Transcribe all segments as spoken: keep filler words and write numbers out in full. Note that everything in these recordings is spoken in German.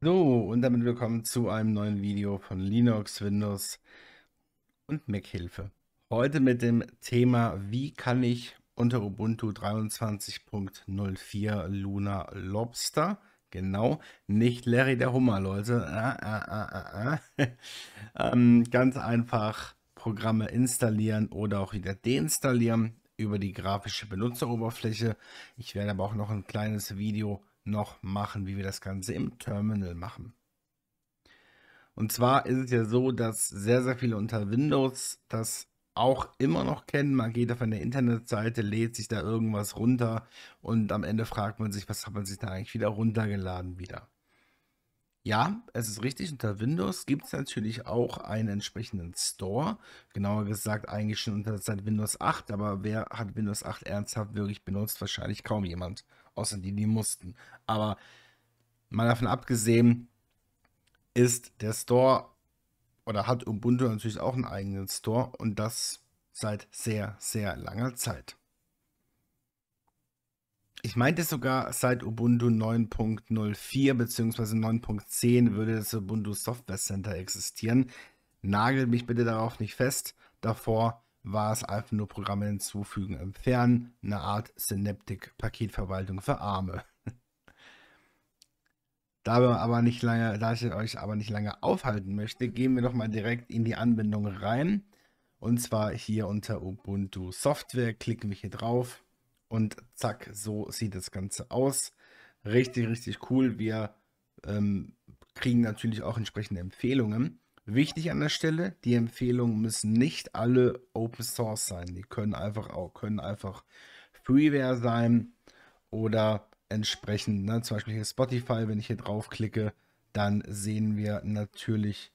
So, und damit willkommen zu einem neuen Video von Linux, Windows und Mac-Hilfe. Heute mit dem Thema, wie kann ich unter Ubuntu dreiundzwanzig Punkt null vier Lunar Lobster, genau, nicht Larry der Hummer, Leute, ah, ah, ah, ah, ah. ähm, ganz einfach Programme installieren oder auch wieder deinstallieren über die grafische Benutzeroberfläche. Ich werde aber auch noch ein kleines Video noch machen, wie wir das Ganze im Terminal machen. Und zwar ist es ja so, dass sehr, sehr viele unter Windows das auch immer noch kennen. Man geht auf eine Internetseite, lädt sich da irgendwas runter und am Ende fragt man sich, was hat man sich da eigentlich wieder runtergeladen wieder. Ja, es ist richtig, unter Windows gibt es natürlich auch einen entsprechenden Store. Genauer gesagt eigentlich schon unter seit Windows acht, aber wer hat Windows acht ernsthaft wirklich benutzt? Wahrscheinlich kaum jemand, außer die, die mussten. Aber mal davon abgesehen ist der Store, oder hat Ubuntu natürlich auch einen eigenen Store, und das seit sehr, sehr langer Zeit. Ich meinte sogar, seit Ubuntu neun Punkt null vier bzw. neun Punkt zehn würde das Ubuntu Software Center existieren. Nagelt mich bitte darauf nicht fest. Davor war es einfach nur Programme hinzufügen, entfernen, eine Art Synaptic-Paketverwaltung für Arme. Da, wir aber nicht lange, da ich euch aber nicht lange aufhalten möchte, gehen wir doch mal direkt in die Anbindung rein. Und zwar hier unter Ubuntu Software, klicken wir hier drauf. Und zack, so sieht das Ganze aus. Richtig, richtig cool. Wir ähm, kriegen natürlich auch entsprechende Empfehlungen. Wichtig an der Stelle, die Empfehlungen müssen nicht alle Open Source sein. Die können einfach auch, können einfach Freeware sein oder entsprechend, ne, zum Beispiel hier Spotify, wenn ich hier draufklicke, dann sehen wir natürlich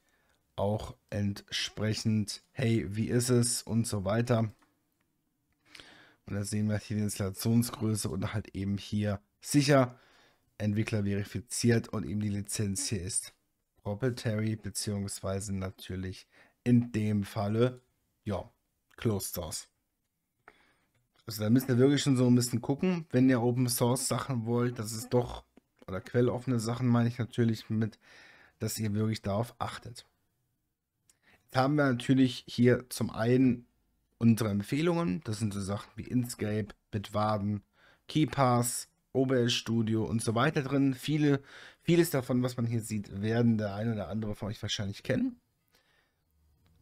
auch entsprechend, hey, wie ist es und so weiter. Und da sehen wir hier die Installationsgröße und halt eben hier sicher, Entwickler verifiziert und eben die Lizenz hier ist proprietary, beziehungsweise natürlich in dem Falle, ja, Closed Source. Also da müsst ihr wirklich schon so ein bisschen gucken, wenn ihr Open Source Sachen wollt, das ist doch, oder quelloffene Sachen meine ich natürlich mit, dass ihr wirklich darauf achtet. Jetzt haben wir natürlich hier zum einen unsere Empfehlungen, das sind so Sachen wie Inkscape, Bitwarden, KeePass, O B S Studio und so weiter drin. Viele, vieles davon, was man hier sieht, werden der ein oder andere von euch wahrscheinlich kennen.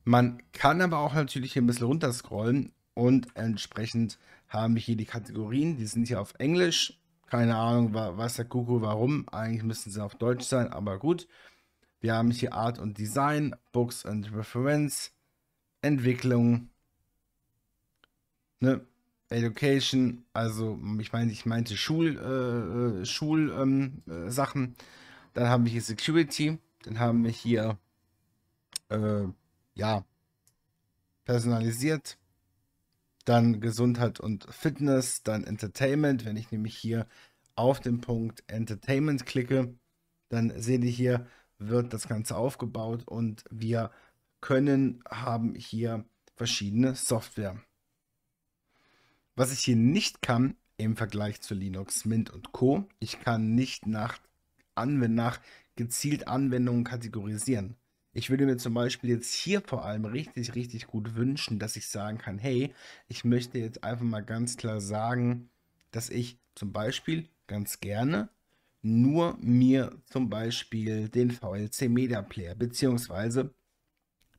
Man kann aber auch natürlich hier ein bisschen runterscrollen und entsprechend haben wir hier die Kategorien, die sind hier auf Englisch. Keine Ahnung, was der Kuckuck, warum. Eigentlich müssten sie auf Deutsch sein, aber gut. Wir haben hier Art und Design, Books and Reference, Entwicklung, ne, Education, also ich meine, ich meinte Schul, äh, Schul, ähm, äh, Sachen. Dann haben wir hier Security, dann haben wir hier, äh, ja, personalisiert, dann Gesundheit und Fitness, dann Entertainment. Wenn ich nämlich hier auf den Punkt Entertainment klicke, dann seht ihr hier, wird das Ganze aufgebaut und wir können, haben hier verschiedene Software. Was ich hier nicht kann, im Vergleich zu Linux, Mint und Co., ich kann nicht nach, Anwend nach gezielt Anwendungen kategorisieren. Ich würde mir zum Beispiel jetzt hier vor allem richtig, richtig gut wünschen, dass ich sagen kann, hey, ich möchte jetzt einfach mal ganz klar sagen, dass ich zum Beispiel ganz gerne nur mir zum Beispiel den V L C Media Player, beziehungsweise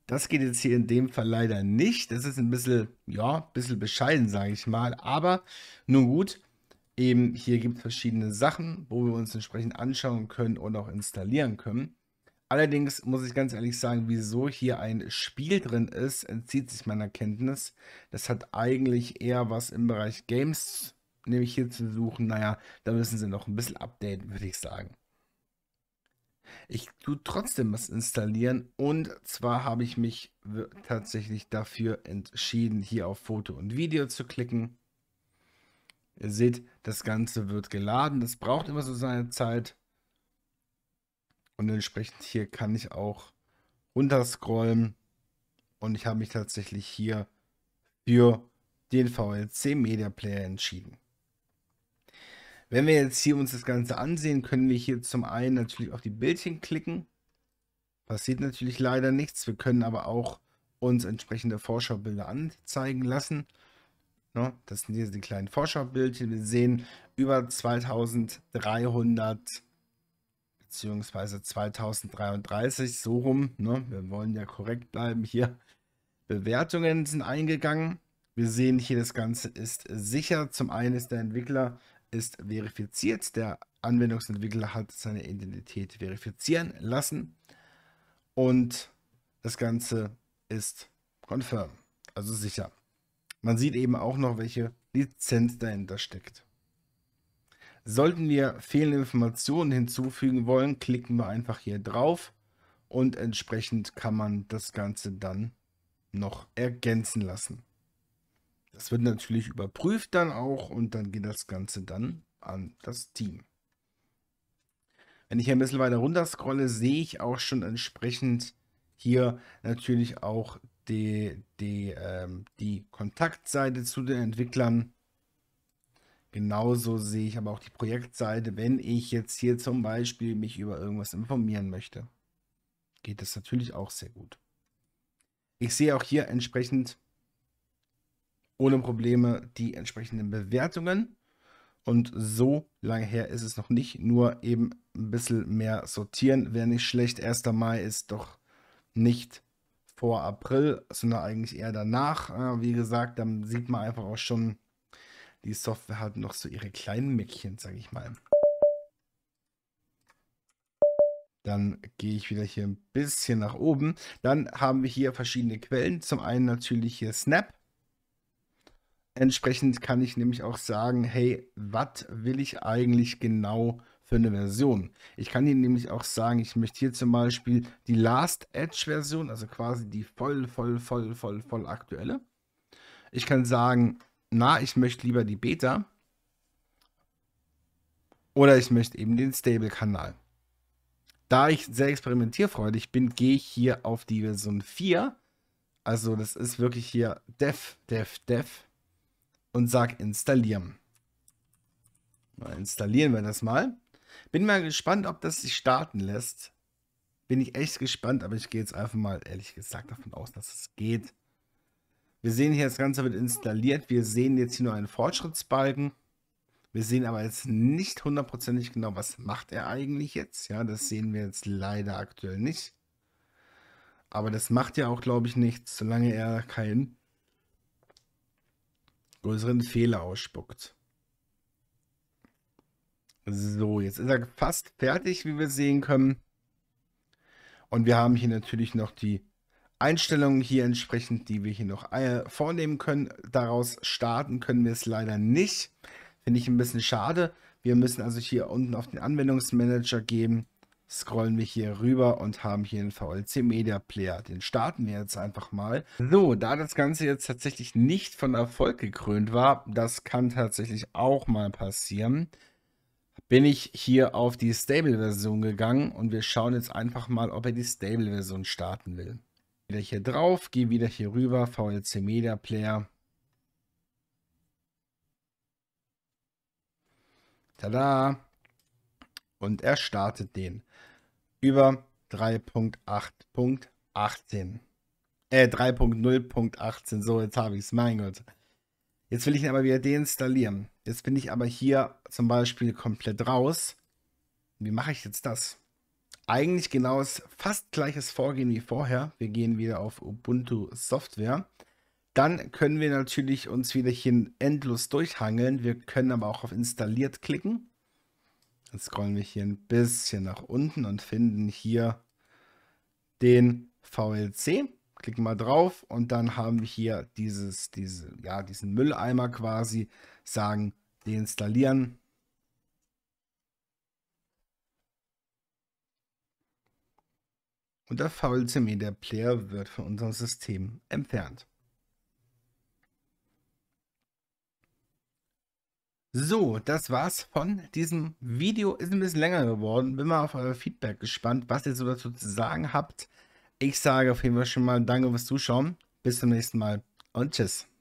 das geht jetzt hier in dem Fall leider nicht. Das ist ein bisschen, ja, ein bisschen bescheiden, sage ich mal. Aber nun gut, eben hier gibt es verschiedene Sachen, wo wir uns entsprechend anschauen können und auch installieren können. Allerdings muss ich ganz ehrlich sagen, wieso hier ein Spiel drin ist, entzieht sich meiner Kenntnis. Das hat eigentlich eher was im Bereich Games, nämlich hier zu suchen. Naja, da müssen sie noch ein bisschen updaten, würde ich sagen. Ich tue trotzdem was installieren, und zwar habe ich mich tatsächlich dafür entschieden, hier auf Foto und Video zu klicken. Ihr seht, das Ganze wird geladen, das braucht immer so seine Zeit. Und entsprechend hier kann ich auch runterscrollen, und ich habe mich tatsächlich hier für den V L C Media Player entschieden. Wenn wir jetzt hier uns das Ganze ansehen, können wir hier zum einen natürlich auf die Bildchen klicken. Passiert natürlich leider nichts. Wir können aber auch uns entsprechende Vorschaubilder anzeigen lassen. Das sind jetzt die kleinen Vorschaubildchen. Wir sehen über zweitausenddreihundert beziehungsweise zweitausenddreiunddreißig, so rum. Ne? Wir wollen ja korrekt bleiben hier. Bewertungen sind eingegangen. Wir sehen hier, das Ganze ist sicher. Zum einen ist der Entwickler ist verifiziert. Der Anwendungsentwickler hat seine Identität verifizieren lassen. Und das Ganze ist confirm, also sicher. Man sieht eben auch noch, welche Lizenz dahinter steckt. Sollten wir fehlende Informationen hinzufügen wollen, klicken wir einfach hier drauf und entsprechend kann man das Ganze dann noch ergänzen lassen. Das wird natürlich überprüft dann auch und dann geht das Ganze dann an das Team. Wenn ich ein bisschen weiter runter scrolle, sehe ich auch schon entsprechend hier natürlich auch die, die, ähm, die Kontaktseite zu den Entwicklern. Genauso sehe ich aber auch die Projektseite, wenn ich jetzt hier zum Beispiel mich über irgendwas informieren möchte. Geht das natürlich auch sehr gut. Ich sehe auch hier entsprechend ohne Probleme die entsprechenden Bewertungen. Und so lange her ist es noch nicht, nur eben ein bisschen mehr sortieren. Wäre nicht schlecht, erster Mai ist doch nicht vor April, sondern eigentlich eher danach. Wie gesagt, dann sieht man einfach auch schon, die Software hat noch so ihre kleinen Mäckchen, sage ich mal. Dann gehe ich wieder hier ein bisschen nach oben. Dann haben wir hier verschiedene Quellen. Zum einen natürlich hier Snap. Entsprechend kann ich nämlich auch sagen, hey, was will ich eigentlich genau für eine Version? Ich kann hier nämlich auch sagen, ich möchte hier zum Beispiel die Last Edge Version, also quasi die voll, voll, voll, voll, voll aktuelle. Ich kann sagen, na, ich möchte lieber die Beta oder ich möchte eben den Stable-Kanal. Da ich sehr experimentierfreudig bin, gehe ich hier auf die Version vier, also das ist wirklich hier Dev, Dev, Dev und sage installieren. Mal installieren wir das mal. Bin mal gespannt, ob das sich starten lässt. Bin ich echt gespannt, aber ich gehe jetzt einfach mal ehrlich gesagt davon aus, dass es geht. Wir sehen hier, das Ganze wird installiert. Wir sehen jetzt hier nur einen Fortschrittsbalken. Wir sehen aber jetzt nicht hundertprozentig genau, was macht er eigentlich jetzt. Ja, das sehen wir jetzt leider aktuell nicht. Aber das macht ja auch, glaube ich, nichts, solange er keinen größeren Fehler ausspuckt. So, jetzt ist er fast fertig, wie wir sehen können. Und wir haben hier natürlich noch die Einstellungen hier entsprechend, die wir hier noch vornehmen können. Daraus starten können wir es leider nicht. Finde ich ein bisschen schade. Wir müssen also hier unten auf den Anwendungsmanager gehen. Scrollen wir hier rüber und haben hier den V L C Media Player. Den starten wir jetzt einfach mal. So, da das Ganze jetzt tatsächlich nicht von Erfolg gekrönt war, das kann tatsächlich auch mal passieren, bin ich hier auf die Stable-Version gegangen und wir schauen jetzt einfach mal, ob er die Stable-Version starten will. Wieder hier drauf, gehe wieder hier rüber, V L C Media Player. Tada! Und er startet den über drei Punkt acht Punkt achtzehn. Äh, drei Punkt null Punkt achtzehn. So, jetzt habe ich es. Mein Gott. Jetzt will ich ihn aber wieder deinstallieren. Jetzt bin ich aber hier zum Beispiel komplett raus. Wie mache ich jetzt das? Eigentlich genau das fast gleiches Vorgehen wie vorher. Wir gehen wieder auf Ubuntu Software. Dann können wir natürlich uns wieder hier endlos durchhangeln. Wir können aber auch auf installiert klicken. Dann scrollen wir hier ein bisschen nach unten und finden hier den V L C. Klicken mal drauf und dann haben wir hier dieses, diese, ja, diesen Mülleimer quasi. Sagen, deinstallieren. Und der V L C Media Player wird von unserem System entfernt. So, das war's von diesem Video. Ist ein bisschen länger geworden. Bin mal auf euer Feedback gespannt, was ihr so dazu zu sagen habt. Ich sage auf jeden Fall schon mal Danke fürs Zuschauen. Bis zum nächsten Mal und tschüss.